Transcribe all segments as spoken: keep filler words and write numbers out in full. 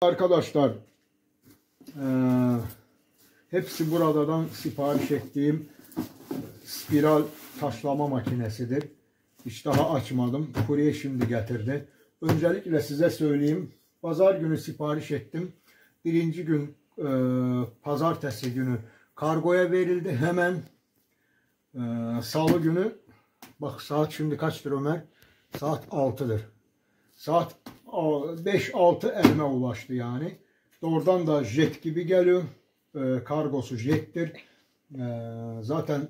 Arkadaşlar e, hepsi buradan sipariş ettiğim spiral taşlama makinesidir. Hiç daha açmadım. Kurye şimdi getirdi. Öncelikle size söyleyeyim. Pazar günü sipariş ettim. Birinci gün e, pazartesi günü kargoya verildi. Hemen e, salı günü, bak saat şimdi kaçtır Ömer? Saat altıdır. Saat beş altı elime ulaştı yani. Doğrudan da jet gibi geliyor. E, kargosu jettir. E, zaten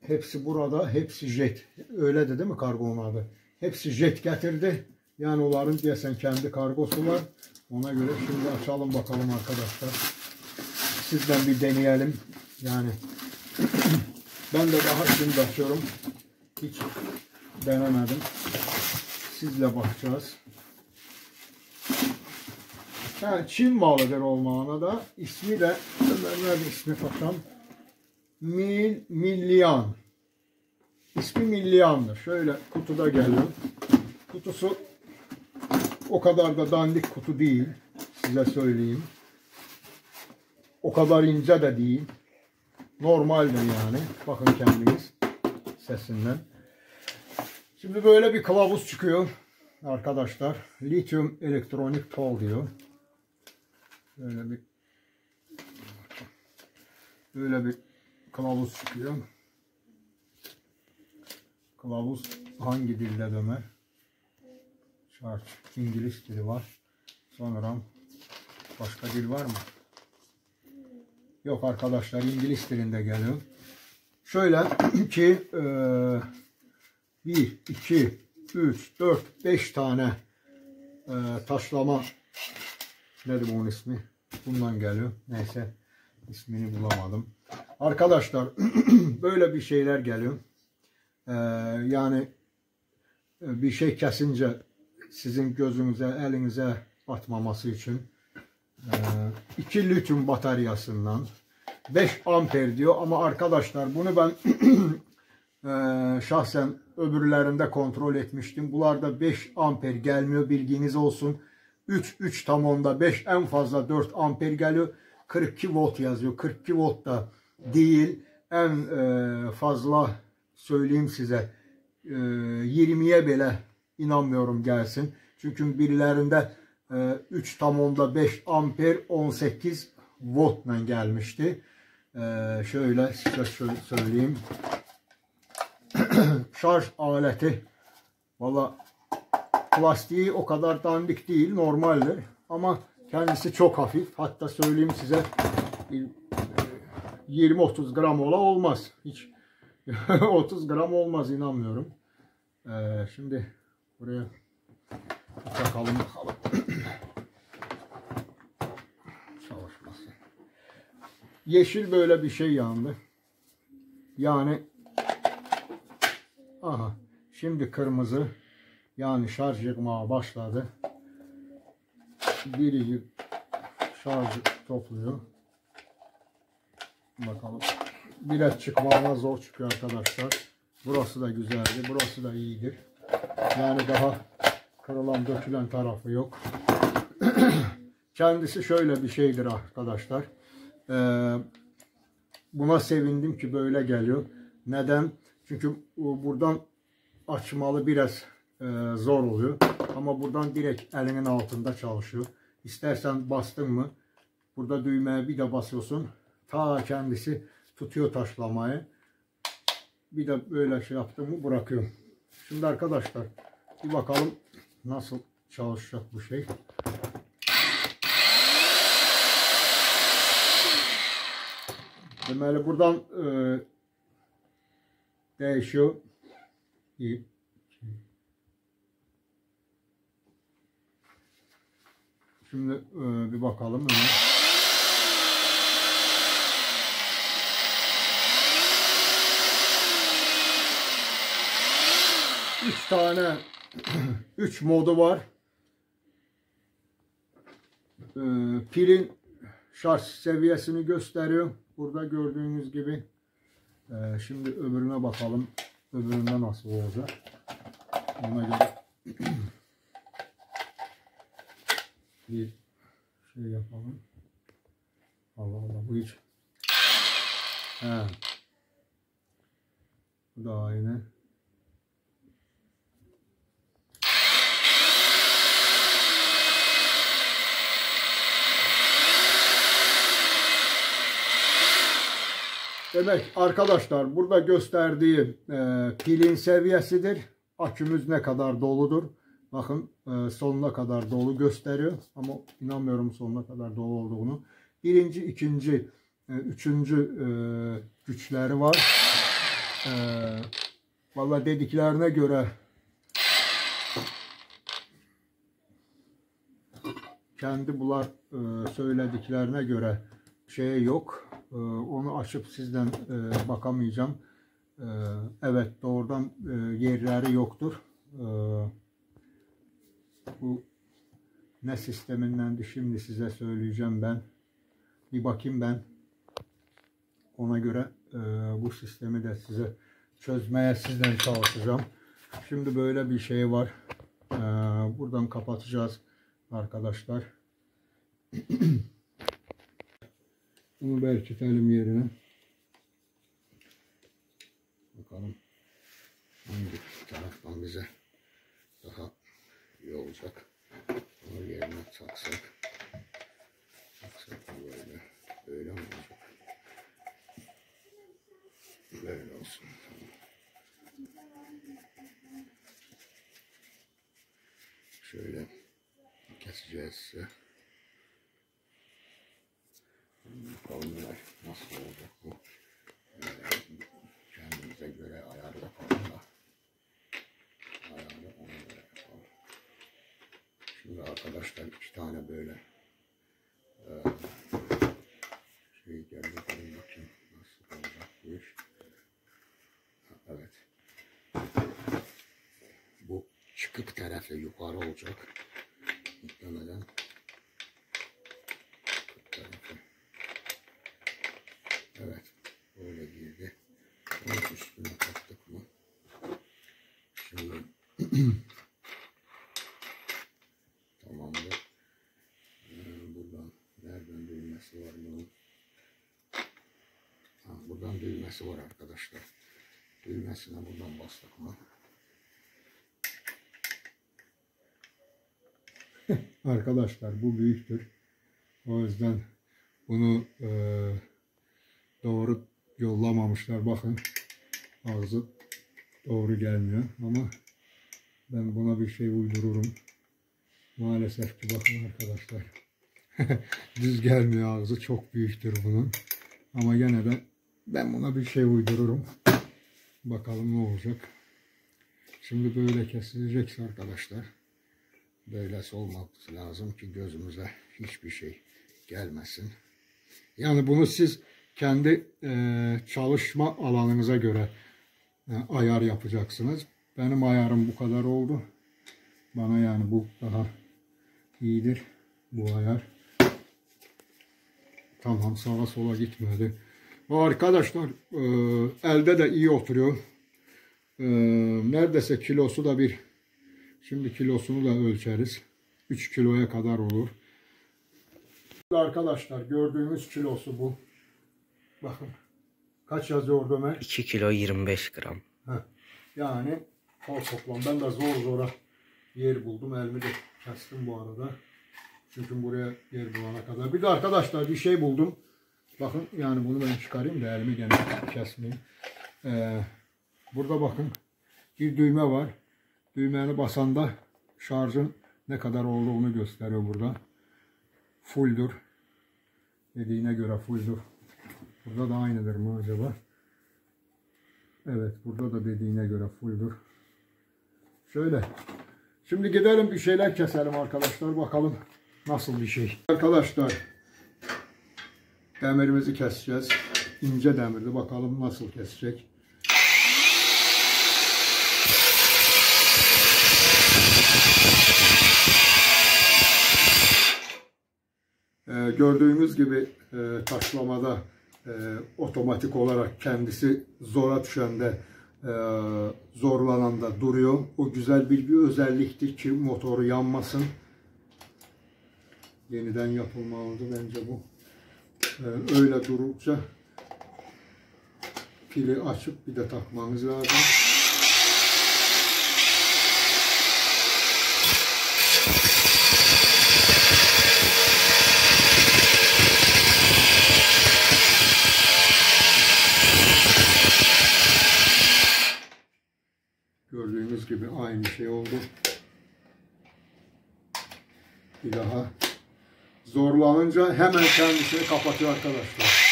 hepsi burada. Hepsi jet. Öyle de değil mi kargonun adı? Hepsi jet getirdi. Yani onların diyesen kendi kargosu var. Ona göre şimdi açalım bakalım arkadaşlar. Sizden bir deneyelim. Yani ben de daha şimdi açıyorum. Hiç denemedim. Sizle bakacağız. Yani Çin malıdır olmağına da. İsmi de, nerede ismi bakalım? Mil, Millian. İsmi Millian'dır. Şöyle kutuda geliyor. Kutusu o kadar da dandik kutu değil. Size söyleyeyim. O kadar ince de değil. Normaldir yani. Bakın kendiniz sesinden. Şimdi böyle bir kılavuz çıkıyor arkadaşlar. Lityum elektronik pol diyor. Böyle bir böyle bir kılavuz çıkıyor. Kılavuz hangi dilde Ömer? Şart İngiliz dili var. Sonra başka dil var mı? Yok arkadaşlar, İngiliz dilinde geliyor. Şöyle ki eee bir, iki, üç, dört, beş tane e, taşlama, nedir bunun ismi? Bundan geliyor. Neyse, ismini bulamadım. Arkadaşlar böyle bir şeyler geliyor. E, yani bir şey kesince sizin gözünüze, elinize batmaması için e, iki lityum bataryasından beş amper diyor. Ama arkadaşlar bunu ben Ee, şahsen öbürlerinde kontrol etmiştim. Bunlarda beş amper gelmiyor, bilginiz olsun. üç, üç tam onda beş, en fazla dört amper geliyor. kırk iki volt yazıyor. kırk iki volt da değil. En e, fazla söyleyeyim size e, yirmiye bile inanmıyorum gelsin. Çünkü birilerinde e, üç tam onda beş amper on sekiz voltla gelmişti. E, şöyle size şöyle söyleyeyim. Şarj aleti, valla plastiği o kadar dandik değil, normaldir ama kendisi çok hafif. Hatta söyleyeyim size, yirmi otuz gram ola olmaz, hiç otuz gram olmaz, inanmıyorum. Ee, şimdi buraya takalım bakalım. Çalışması. Yeşil böyle bir şey yandı yani. Aha, şimdi kırmızı, yani şarj yıkmaya başladı. Biri şarjı topluyor. Bakalım. Biraz çıkmaya zor çıkıyor arkadaşlar. Burası da güzeldi. Burası da iyidir. Yani daha kırılan dökülen tarafı yok. Kendisi şöyle bir şeydir arkadaşlar. Ee, buna sevindim ki böyle geliyor. Neden? Çünkü buradan açmalı biraz e, zor oluyor. Ama buradan direkt elinin altında çalışıyor. İstersen bastın mı, burada düğmeye bir de basıyorsun. Ta kendisi tutuyor taşlamayı. Bir de böyle şey yaptım mı bırakıyorum. Şimdi arkadaşlar bir bakalım nasıl çalışacak bu şey. Demeli buradan e, değişiyor. Şimdi e, bir bakalım. Üç tane üç modu var. E, pilin şarj seviyesini gösteriyor. Burada gördüğünüz gibi. Şimdi öbürüne bakalım. Öbüründe nasıl olacak? Ona göre bir şey yapalım. Allah Allah, bu hiç. He. Bu da aynı. Demek arkadaşlar burada gösterdiğim e, pilin seviyesidir. Akümüz ne kadar doludur. Bakın e, sonuna kadar dolu gösteriyor. Ama inanmıyorum sonuna kadar dolu olduğunu. Birinci, ikinci, e, üçüncü e, güçleri var. E, Vallahi dediklerine göre kendi bunlar e, söylediklerine göre şey yok. Onu açıp sizden bakamayacağım. Evet, doğrudan yerleri yoktur. Bu ne sistemindendi şimdi size söyleyeceğim ben. Bir bakayım ben. Ona göre bu sistemi de size çözmeye sizden çalışacağım. Şimdi böyle bir şey var. Buradan kapatacağız arkadaşlar. Bunu belirtelim yerine. Bakalım hangi taraftan bize daha iyi olacak. Bunu yerine taksak. Taksak böyle. Böyle mi olacak? Böyle olsun. Şöyle keseceğiz size. Bakalım nasıl olacak bu? Kendimize göre ayar yapalım da. Ayarı ona göre yapalım. Şimdi arkadaşlar iki tane böyle şey geldi. Bakayım nasıl olacak bu iş. Evet. Bu çıkık tarafı yukarı olacak. Yüklemeden. Evet, böyle girdi. Onun üstüne taktık mı? Şimdi tamamdır. Ee, buradan nereden düğmesi var bunun? Ha, buradan düğmesi var arkadaşlar. Düğmesine buradan bastık mı? Arkadaşlar bu büyüktür. O yüzden bunu E doğru yollamamışlar. Bakın ağzı doğru gelmiyor ama ben buna bir şey uydururum. Maalesef ki bakın arkadaşlar düz gelmiyor, ağzı çok büyüktür bunun. Ama gene de ben buna bir şey uydururum. Bakalım ne olacak. Şimdi böyle kesilecekse arkadaşlar böylesi olması lazım ki gözümüze hiçbir şey gelmesin. Yani bunu siz kendi e, çalışma alanınıza göre e, ayar yapacaksınız. Benim ayarım bu kadar oldu. Bana yani bu daha iyidir. Bu ayar. Tamam, sağa sola gitmedi. Arkadaşlar e, elde de iyi oturuyor. E, neredeyse kilosu da bir. Şimdi kilosunu da ölçeriz. üç kiloya kadar olur. Arkadaşlar gördüğümüz kilosu bu. Bakın kaç yazıyor Ömer? iki kilo yirmi beş gram. Heh. Yani kol toplam. Ben de zor zora yer buldum. Elimi de kestim bu arada. Çünkü buraya yer bulana kadar. Bir de arkadaşlar bir şey buldum. Bakın yani bunu ben çıkarayım da elimi gene kesmeyeyim. Ee, burada bakın bir düğme var. Düğmeni basanda şarjın ne kadar olduğunu gösteriyor burada. Full'dur. Dediğine göre full'dur. Burada da aynıdır mı acaba? Evet, burada da dediğine göre fulldur. Şöyle. Şimdi gidelim bir şeyler keselim arkadaşlar. Bakalım nasıl bir şey. Arkadaşlar demirimizi keseceğiz. İnce demirdi. Bakalım nasıl kesecek. Ee, gördüğünüz gibi e, taşlamada E, otomatik olarak kendisi zora düşende e, zorlananda duruyor. O güzel bir, bir özelliktir ki motoru yanmasın. yeniden yapılmalıdır bence bu. Ee, öyle durursa pili açıp bir de takmanız lazım. Gördüğünüz gibi aynı şey oldu. Bir daha zorlanınca hemen kendisini kapatıyor arkadaşlar.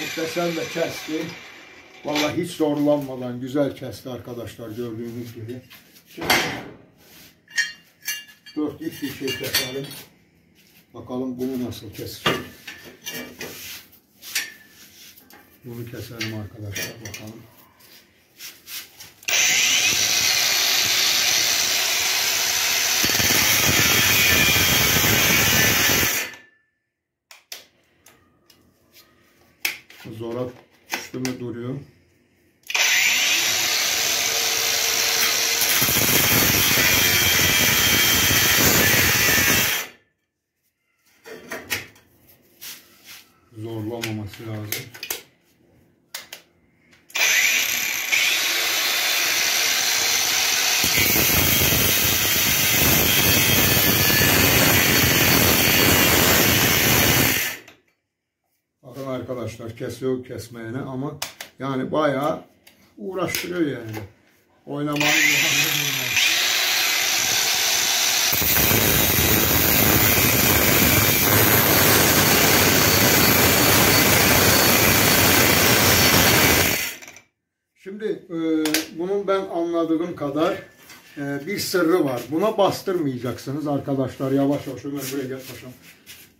Muhteşem de kesti. Vallahi hiç zorlanmadan güzel kesti arkadaşlar, gördüğünüz gibi. Şimdi dört iç bir şey keselim. Bakalım bunu nasıl kesecek. Bunu keselim arkadaşlar, bakalım. Zora üstüme duruyor. Zorlamaması lazım. Bakın arkadaşlar, kesiyor kesmeyene ama yani bayağı uğraştırıyor yani. Oynamanın yani. Şimdi e, bunun ben anladığım kadar e, bir sırrı var. Buna bastırmayacaksınız arkadaşlar. Yavaş yavaş Ömer buraya gel paşam.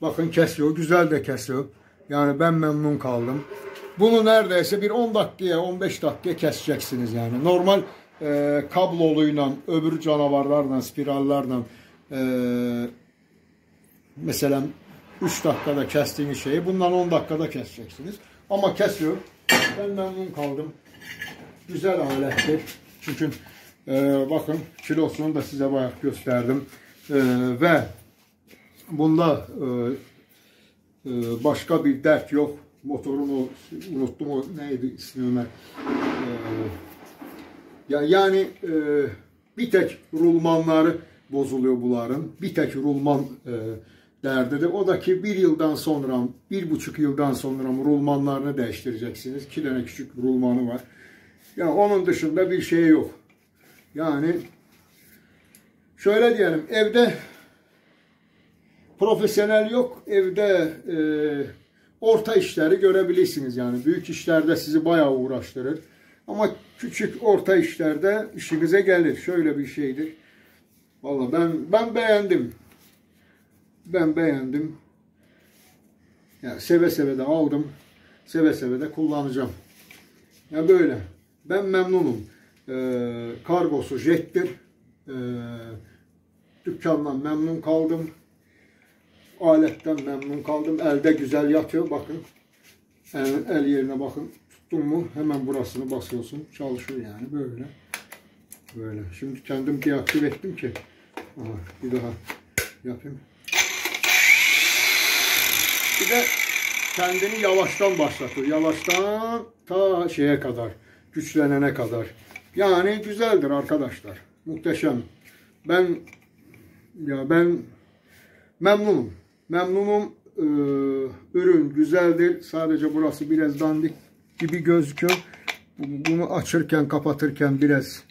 Bakın kesiyor. Güzel de kesiyor. Yani ben memnun kaldım. Bunu neredeyse bir on dakikaya on beş dakikaya keseceksiniz yani. Normal e, kabloluyla, öbür canavarlarla, spirallerle e, mesela üç dakikada kestiğiniz şeyi bundan on dakikada keseceksiniz. Ama kesiyor. Ben memnun kaldım. Güzel alettir. Çünkü e, bakın kilosunu da size bayağı gösterdim. E, ve bunda e, e, başka bir dert yok. Motorumu unuttum, o neydi ismini. E, ya, yani e, bir tek rulmanları bozuluyor bunların. Bir tek rulman e, derdidir. O da ki bir yıldan sonra, bir buçuk yıldan sonra rulmanlarını değiştireceksiniz. İki tane küçük rulmanı var. Yani onun dışında bir şey yok. Yani şöyle diyelim, evde profesyonel yok, evde e, orta işleri görebilirsiniz yani. Büyük işlerde sizi bayağı uğraştırır. Ama küçük orta işlerde işinize gelir. Şöyle bir şeydir. Vallahi ben ben beğendim. Ben beğendim. Yani seve seve de aldım. Seve seve de kullanacağım. Ya yani böyle. Ben memnunum. Ee, kargosu jettir. Ee, dükkandan memnun kaldım. Aletten memnun kaldım. Elde güzel yatıyor. Bakın. El, el yerine bakın. Tuttun mu hemen burasını basıyorsun. Çalışıyor yani böyle. Böyle. Şimdi kendim deaktive ettim ki. Aha, bir daha yapayım. Bir de kendini yavaştan başlatıyor. Yavaştan ta şeye kadar. Güçlenene kadar. Yani güzeldir arkadaşlar. Muhteşem. Ben ya ben memnunum. Memnunum. Ee, ürün güzeldir. Sadece burası biraz dandik gibi gözüküyor. Bunu açırken, kapatırken biraz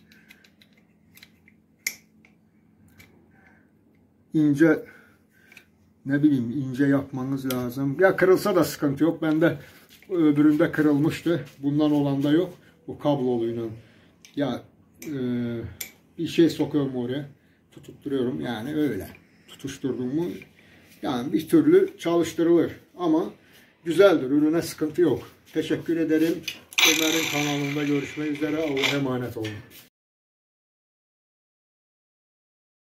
ince, ne bileyim, ince yapmanız lazım. Ya kırılsa da sıkıntı yok. Bende öbüründe kırılmıştı. Bundan olan da yok. Bu kabloluyla ya e, bir şey sokuyorum oraya, tutuşturuyorum yani, öyle tutuşturdum mu yani bir türlü çalıştırılır ama güzeldir, ürüne sıkıntı yok. Teşekkür ederim. Ömer'in kanalında görüşmek üzere, Allah'a emanet olun.